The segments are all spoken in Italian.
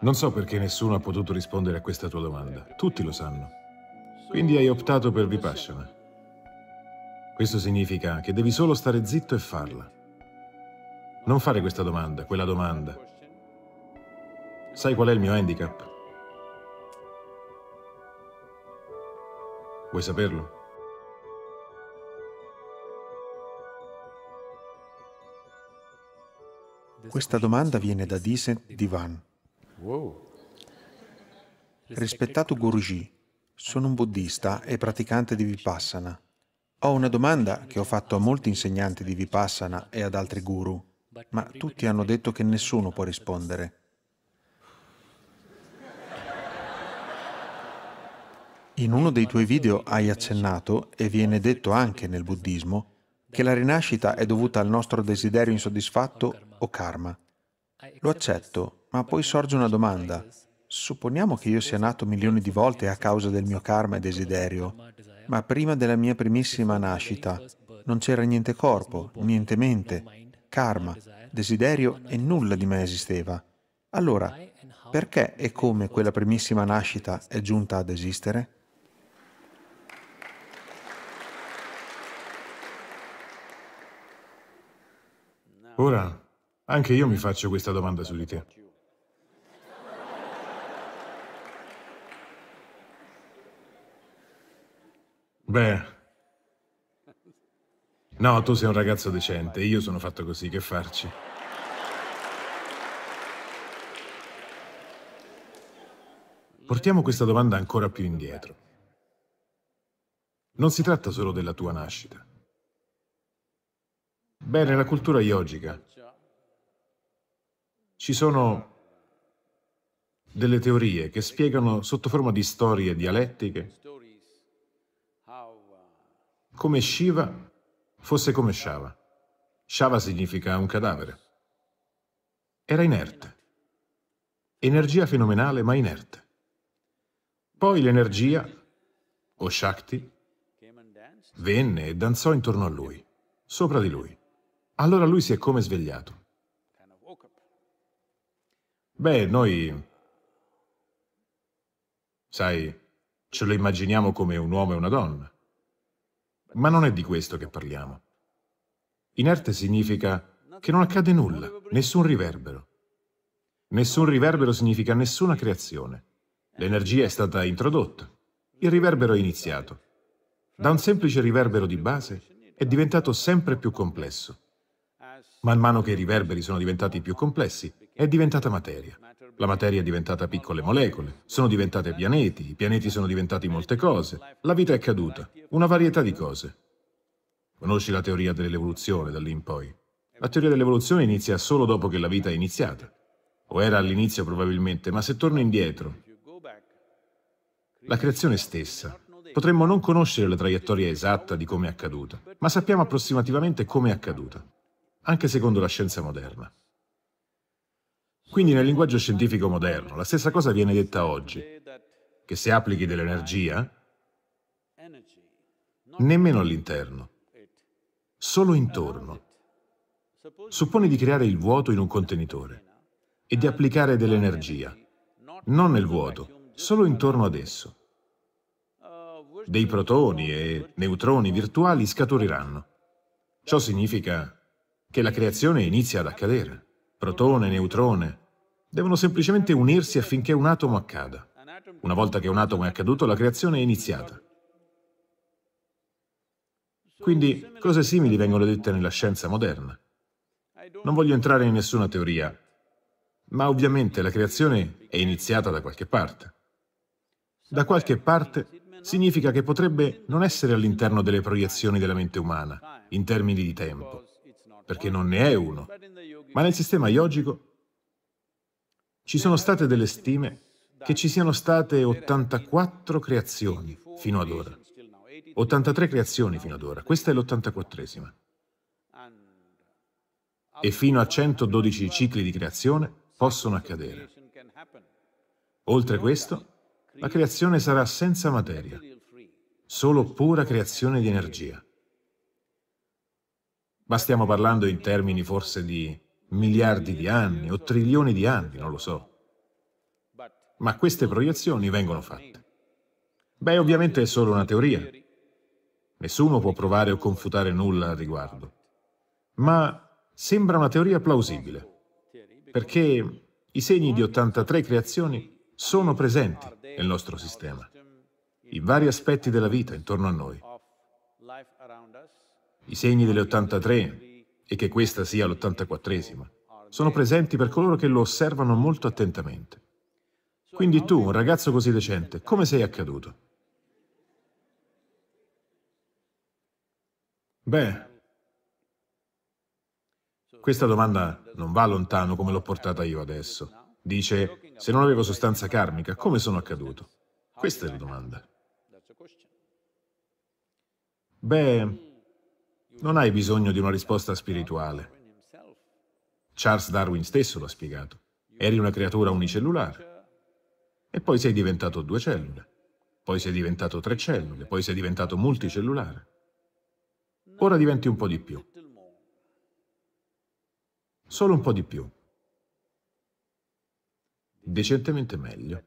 Non so perché nessuno ha potuto rispondere a questa tua domanda. Tutti lo sanno. Quindi hai optato per Vipassana. Questo significa che devi solo stare zitto e farla. Non fare questa domanda, quella domanda. Sai qual è il mio handicap? Vuoi saperlo? Questa domanda viene da Dissent Divan. Wow. Rispettato Guruji, sono un buddista e praticante di Vipassana. Ho una domanda che ho fatto a molti insegnanti di Vipassana e ad altri guru, ma tutti hanno detto che nessuno può rispondere. In uno dei tuoi video hai accennato, e viene detto anche nel buddismo, che la rinascita è dovuta al nostro desiderio insoddisfatto o karma. Lo accetto, ma poi sorge una domanda. Supponiamo che io sia nato milioni di volte a causa del mio karma e desiderio, ma prima della mia primissima nascita non c'era niente corpo, niente mente, karma, desiderio e nulla di me esisteva. Allora, perché e come quella primissima nascita è giunta ad esistere? Ora, anche io mi faccio questa domanda su di te. Beh, no, tu sei un ragazzo decente, io sono fatto così, che farci? Portiamo questa domanda ancora più indietro. Non si tratta solo della tua nascita. Beh, nella cultura yogica ci sono delle teorie che spiegano sotto forma di storie dialettiche come Shiva fosse come Shava. Shava significa un cadavere. Era inerte. Energia fenomenale, ma inerte. Poi l'energia, o Shakti, venne e danzò intorno a lui, sopra di lui. Allora lui si è come svegliato. Beh, noi, sai, ce lo immaginiamo come un uomo e una donna. Ma non è di questo che parliamo. Inerte significa che non accade nulla, nessun riverbero. Nessun riverbero significa nessuna creazione. L'energia è stata introdotta. Il riverbero è iniziato. Da un semplice riverbero di base è diventato sempre più complesso. Man mano che i riverberi sono diventati più complessi, è diventata materia. La materia è diventata piccole molecole, sono diventate pianeti, i pianeti sono diventati molte cose, la vita è caduta, una varietà di cose. Conosci la teoria dell'evoluzione da lì in poi. La teoria dell'evoluzione inizia solo dopo che la vita è iniziata. O era all'inizio probabilmente, ma se torno indietro, la creazione stessa, potremmo non conoscere la traiettoria esatta di come è accaduta, ma sappiamo approssimativamente come è accaduta, anche secondo la scienza moderna. Quindi nel linguaggio scientifico moderno, la stessa cosa viene detta oggi, che se applichi dell'energia, nemmeno all'interno, solo intorno. Supponi di creare il vuoto in un contenitore e di applicare dell'energia, non nel vuoto, solo intorno ad esso. Dei protoni e neutroni virtuali scaturiranno. Ciò significa che la creazione inizia ad accadere. Protone e neutrone devono semplicemente unirsi affinché un atomo accada. Una volta che un atomo è accaduto, la creazione è iniziata. Quindi, cose simili vengono dette nella scienza moderna. Non voglio entrare in nessuna teoria, ma ovviamente la creazione è iniziata da qualche parte. Da qualche parte significa che potrebbe non essere all'interno delle proiezioni della mente umana, in termini di tempo, perché non ne è uno. Ma nel sistema yogico ci sono state delle stime che ci siano state 84 creazioni fino ad ora. 83 creazioni fino ad ora. Questa è l'84esima. E fino a 112 cicli di creazione possono accadere. Oltre questo, la creazione sarà senza materia, solo pura creazione di energia. Ma stiamo parlando in termini forse di miliardi di anni o trilioni di anni, non lo so. Ma queste proiezioni vengono fatte. Beh, ovviamente è solo una teoria. Nessuno può provare o confutare nulla al riguardo. Ma sembra una teoria plausibile, perché i segni di 83 creazioni sono presenti nel nostro sistema, in vari aspetti della vita intorno a noi. I segni delle 83, e che questa sia l'84esima, sono presenti per coloro che lo osservano molto attentamente. Quindi tu, un ragazzo così decente, come sei accaduto? Beh, questa domanda non va lontano come l'ho portata io adesso. Dice, se non avevo sostanza karmica, come sono accaduto? Questa è la domanda. Beh, non hai bisogno di una risposta spirituale. Charles Darwin stesso lo ha spiegato. Eri una creatura unicellulare. E poi sei diventato 2 cellule, poi sei diventato 3 cellule, poi sei diventato multicellulare. Ora diventi un po' di più. Solo un po' di più. Decentemente meglio.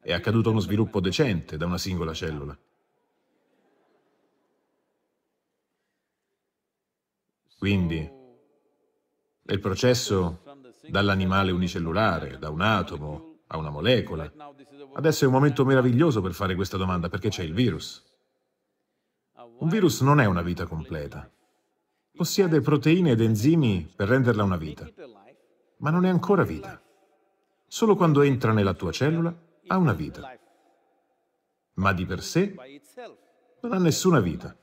È accaduto uno sviluppo decente da una singola cellula. Quindi, il processo dall'animale unicellulare, da un atomo a una molecola. Adesso è un momento meraviglioso per fare questa domanda, perché c'è il virus. Un virus non è una vita completa. Possiede proteine ed enzimi per renderla una vita, ma non è ancora vita. Solo quando entra nella tua cellula ha una vita, ma di per sé non ha nessuna vita,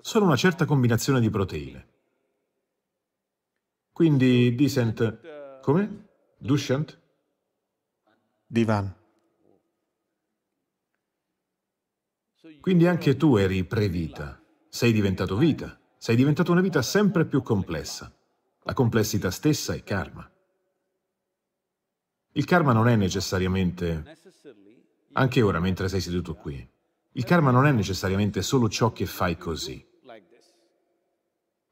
solo una certa combinazione di proteine. Quindi Dissent... come? Dushyant? Divan. Quindi anche tu eri previta, sei diventato vita, sei diventato una vita sempre più complessa. La complessità stessa è karma. Il karma non è necessariamente... Anche ora, mentre sei seduto qui, il karma non è necessariamente solo ciò che fai così.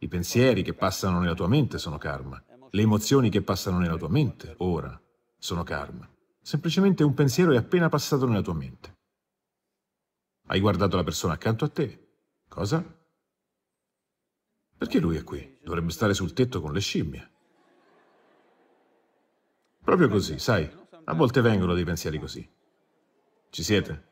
I pensieri che passano nella tua mente sono karma. Le emozioni che passano nella tua mente, ora, sono karma. Semplicemente un pensiero è appena passato nella tua mente. Hai guardato la persona accanto a te. Cosa? Perché lui è qui? Dovrebbe stare sul tetto con le scimmie. Proprio così, sai? A volte vengono dei pensieri così. Ci siete?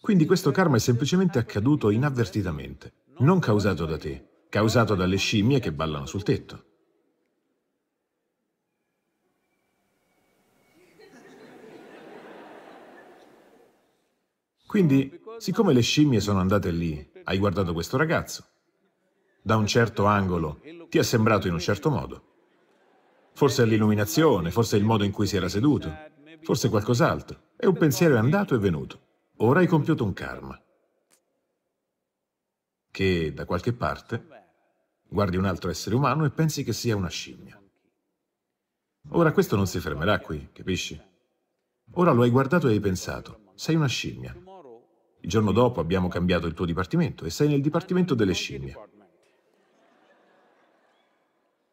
Quindi questo karma è semplicemente accaduto inavvertitamente, non causato da te, causato dalle scimmie che ballano sul tetto. Quindi, siccome le scimmie sono andate lì, hai guardato questo ragazzo, da un certo angolo ti è sembrato in un certo modo. Forse l'illuminazione, forse il modo in cui si era seduto, forse qualcos'altro, e un pensiero è andato e venuto. Ora hai compiuto un karma, che da qualche parte guardi un altro essere umano e pensi che sia una scimmia. Ora questo non si fermerà qui, capisci? Ora lo hai guardato e hai pensato, sei una scimmia. Il giorno dopo abbiamo cambiato il tuo dipartimento e sei nel dipartimento delle scimmie.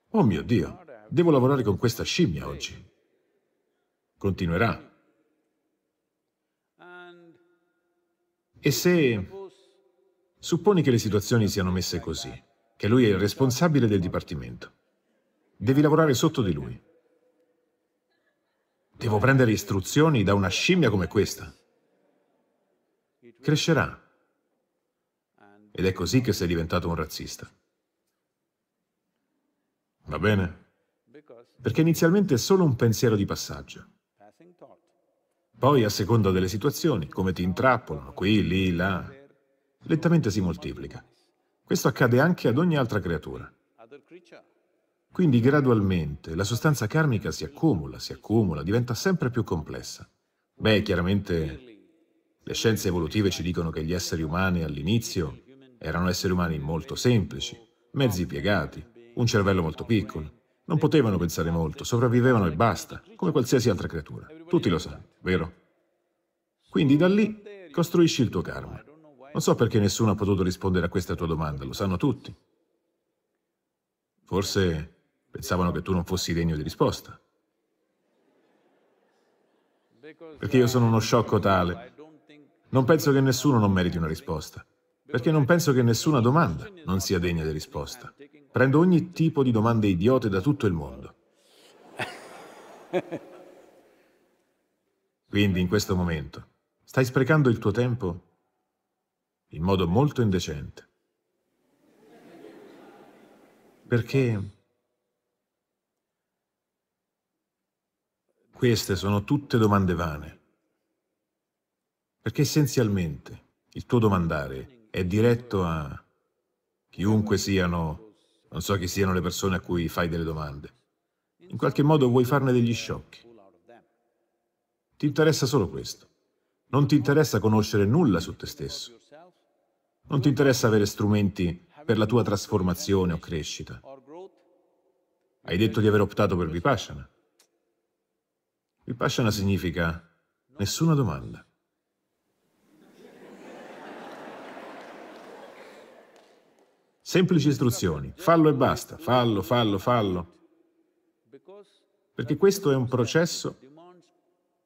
Oh mio Dio, devo lavorare con questa scimmia oggi. Continuerà. E se... Supponi che le situazioni siano messe così, che lui è il responsabile del dipartimento. Devi lavorare sotto di lui. Devo prendere istruzioni da una scimmia come questa. Crescerà. Ed è così che sei diventato un razzista. Va bene? Perché inizialmente è solo un pensiero di passaggio. Poi, a seconda delle situazioni, come ti intrappolano, qui, lì, là, lentamente si moltiplica. Questo accade anche ad ogni altra creatura. Quindi, gradualmente, la sostanza karmica si accumula, diventa sempre più complessa. Beh, chiaramente, le scienze evolutive ci dicono che gli esseri umani all'inizio erano esseri umani molto semplici, mezzi piegati, un cervello molto piccolo. Non potevano pensare molto, sopravvivevano e basta, come qualsiasi altra creatura. Tutti lo sanno, vero? Quindi da lì costruisci il tuo karma. Non so perché nessuno ha potuto rispondere a questa tua domanda, lo sanno tutti. Forse Pensavano che tu non fossi degno di risposta. Perché io sono uno sciocco tale. Non penso che nessuno non meriti una risposta. Perché non penso che nessuna domanda non sia degna di risposta. Prendo ogni tipo di domande idiote da tutto il mondo. Quindi in questo momento stai sprecando il tuo tempo in modo molto indecente. Perché queste sono tutte domande vane. Perché essenzialmente il tuo domandare è diretto a chiunque siano, non so chi siano le persone a cui fai delle domande. In qualche modo vuoi farne degli sciocchi. Ti interessa solo questo. Non ti interessa conoscere nulla su te stesso. Non ti interessa avere strumenti per la tua trasformazione o crescita. Hai detto di aver optato per Vipassana. Vipassana significa nessuna domanda. Semplici istruzioni, fallo e basta, fallo, fallo, fallo. Perché questo è un processo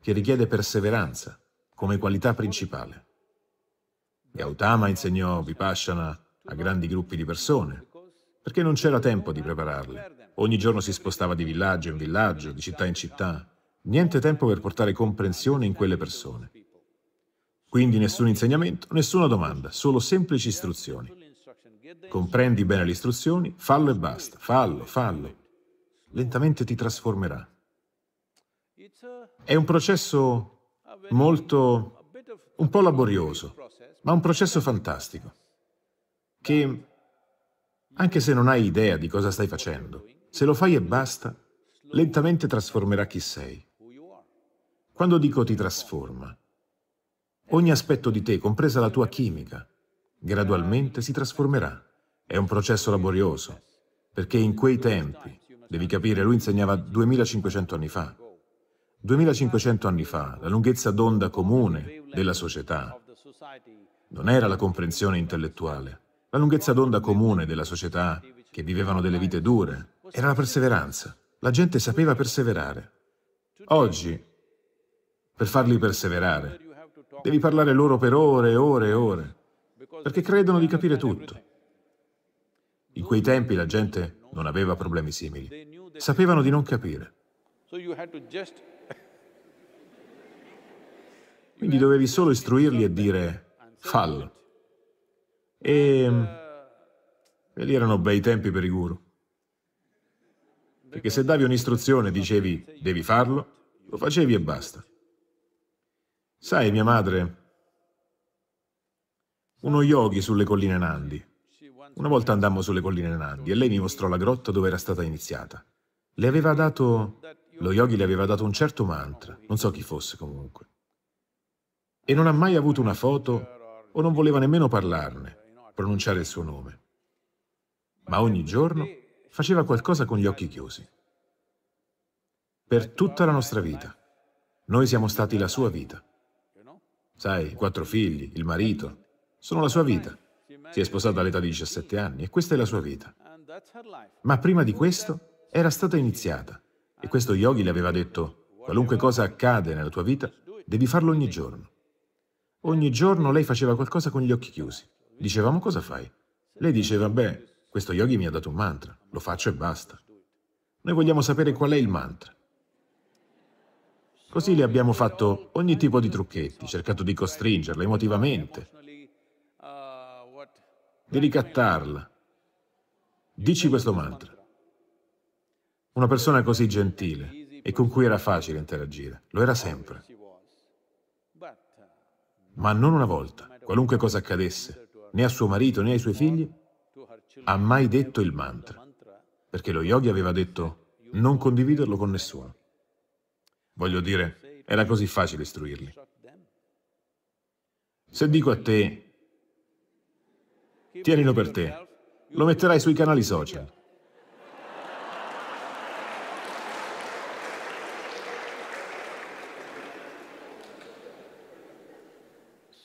che richiede perseveranza come qualità principale. Gautama insegnò Vipassana a grandi gruppi di persone, perché non c'era tempo di prepararle. Ogni giorno si spostava di villaggio in villaggio, di città in città. Niente tempo per portare comprensione in quelle persone. Quindi nessun insegnamento, nessuna domanda, solo semplici istruzioni. Comprendi bene le istruzioni, fallo e basta, fallo, fallo. Lentamente ti trasformerà. È un processo molto, un po' laborioso, ma un processo fantastico, che anche se non hai idea di cosa stai facendo, se lo fai e basta, lentamente trasformerà chi sei. Quando dico ti trasforma, ogni aspetto di te, compresa la tua chimica, gradualmente si trasformerà. È un processo laborioso, perché in quei tempi, devi capire, lui insegnava 2500 anni fa. 2500 anni fa, la lunghezza d'onda comune della società non era la comprensione intellettuale. La lunghezza d'onda comune della società, che vivevano delle vite dure, era la perseveranza. La gente sapeva perseverare. Oggi, per farli perseverare, devi parlare loro per ore e ore e ore, perché credono di capire tutto. In quei tempi la gente non aveva problemi simili. Sapevano di non capire. Quindi dovevi solo istruirli e dire fallo. E lì erano bei tempi per i guru. Perché se davi un'istruzione e dicevi devi farlo, lo facevi e basta. Sai, mia madre, uno yogi sulle colline Nandi. Una volta andammo sulle colline Nandi e lei mi mostrò la grotta dove era stata iniziata. Le aveva dato, lo yogi le aveva dato un certo mantra, non so chi fosse comunque. E non ha mai avuto una foto o non voleva nemmeno parlarne, pronunciare il suo nome. Ma ogni giorno faceva qualcosa con gli occhi chiusi. Per tutta la nostra vita. Noi siamo stati la sua vita. Sai, 4 figli, il marito, sono la sua vita. Si è sposata all'età di 17 anni e questa è la sua vita. Ma prima di questo era stata iniziata e questo yogi le aveva detto qualunque cosa accade nella tua vita devi farlo ogni giorno. Ogni giorno lei faceva qualcosa con gli occhi chiusi. Dicevamo cosa fai? Lei diceva beh, questo yogi mi ha dato un mantra, lo faccio e basta. Noi vogliamo sapere qual è il mantra. Così le abbiamo fatto ogni tipo di trucchetti, cercato di costringerla emotivamente, di ricattarla. Dici questo mantra. Una persona così gentile e con cui era facile interagire, lo era sempre. Ma non una volta, qualunque cosa accadesse, né a suo marito né ai suoi figli, ha mai detto il mantra, perché lo yogi aveva detto non condividerlo con nessuno. Voglio dire, era così facile istruirli. Se dico a te, tienilo per te, lo metterai sui canali social.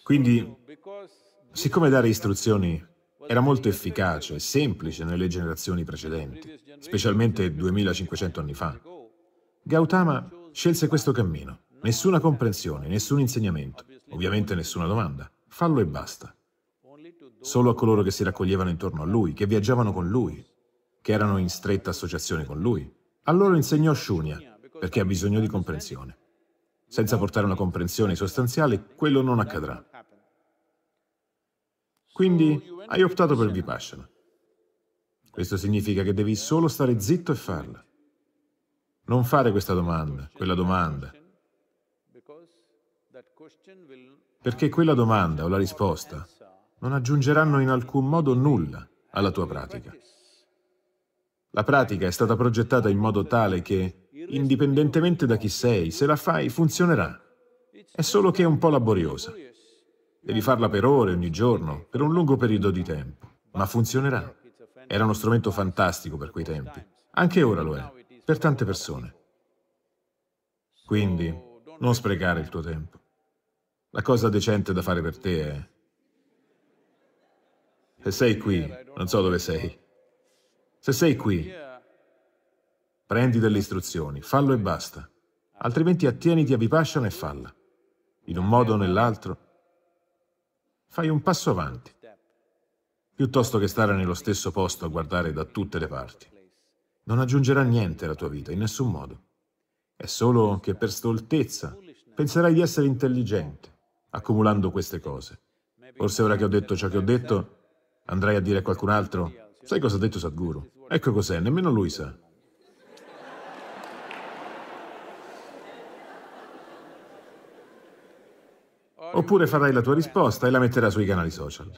Quindi, siccome dare istruzioni era molto efficace e semplice nelle generazioni precedenti, specialmente 2500 anni fa. Gautama scelse questo cammino. Nessuna comprensione, nessun insegnamento, ovviamente nessuna domanda. Fallo e basta. Solo a coloro che si raccoglievano intorno a lui, che viaggiavano con lui, che erano in stretta associazione con lui. A loro insegnò Shunya, perché ha bisogno di comprensione. Senza portare una comprensione sostanziale, quello non accadrà. Quindi hai optato per Vipassana. Questo significa che devi solo stare zitto e farla. Non fare questa domanda, quella domanda, perché quella domanda o la risposta non aggiungeranno in alcun modo nulla alla tua pratica. La pratica è stata progettata in modo tale che, indipendentemente da chi sei, se la fai, funzionerà. È solo che è un po' laboriosa. Devi farla per ore, ogni giorno, per un lungo periodo di tempo, ma funzionerà. Era uno strumento fantastico per quei tempi. Anche ora lo è, per tante persone. Quindi, non sprecare il tuo tempo. La cosa decente da fare per te è... Se sei qui, non so dove sei. Se sei qui, prendi delle istruzioni, fallo e basta. Altrimenti attieniti a Vipassana e falla. In un modo o nell'altro, fai un passo avanti, piuttosto che stare nello stesso posto a guardare da tutte le parti. Non aggiungerà niente alla tua vita, in nessun modo. È solo che per stoltezza penserai di essere intelligente, accumulando queste cose. Forse ora che ho detto ciò che ho detto, andrai a dire a qualcun altro, sai cosa ha detto Sadhguru? Ecco cos'è, nemmeno lui sa. Oppure farai la tua risposta e la metterai sui canali social.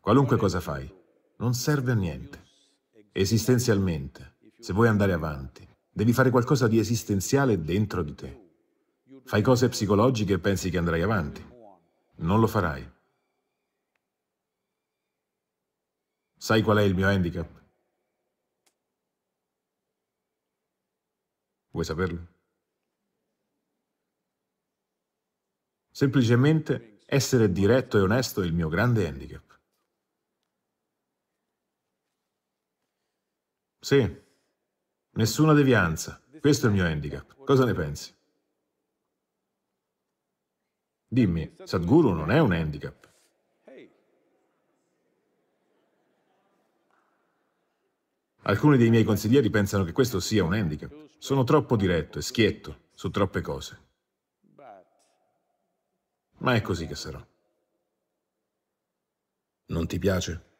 Qualunque cosa fai, non serve a niente. Esistenzialmente, se vuoi andare avanti, devi fare qualcosa di esistenziale dentro di te. Fai cose psicologiche e pensi che andrai avanti. Non lo farai. Sai qual è il mio handicap? Vuoi saperlo? Semplicemente essere diretto e onesto è il mio grande handicap. Sì, nessuna devianza. Questo è il mio handicap. Cosa ne pensi? Dimmi, Sadhguru non è un handicap. Alcuni dei miei consiglieri pensano che questo sia un handicap. Sono troppo diretto e schietto su troppe cose. Ma è così che sarò. Non ti piace?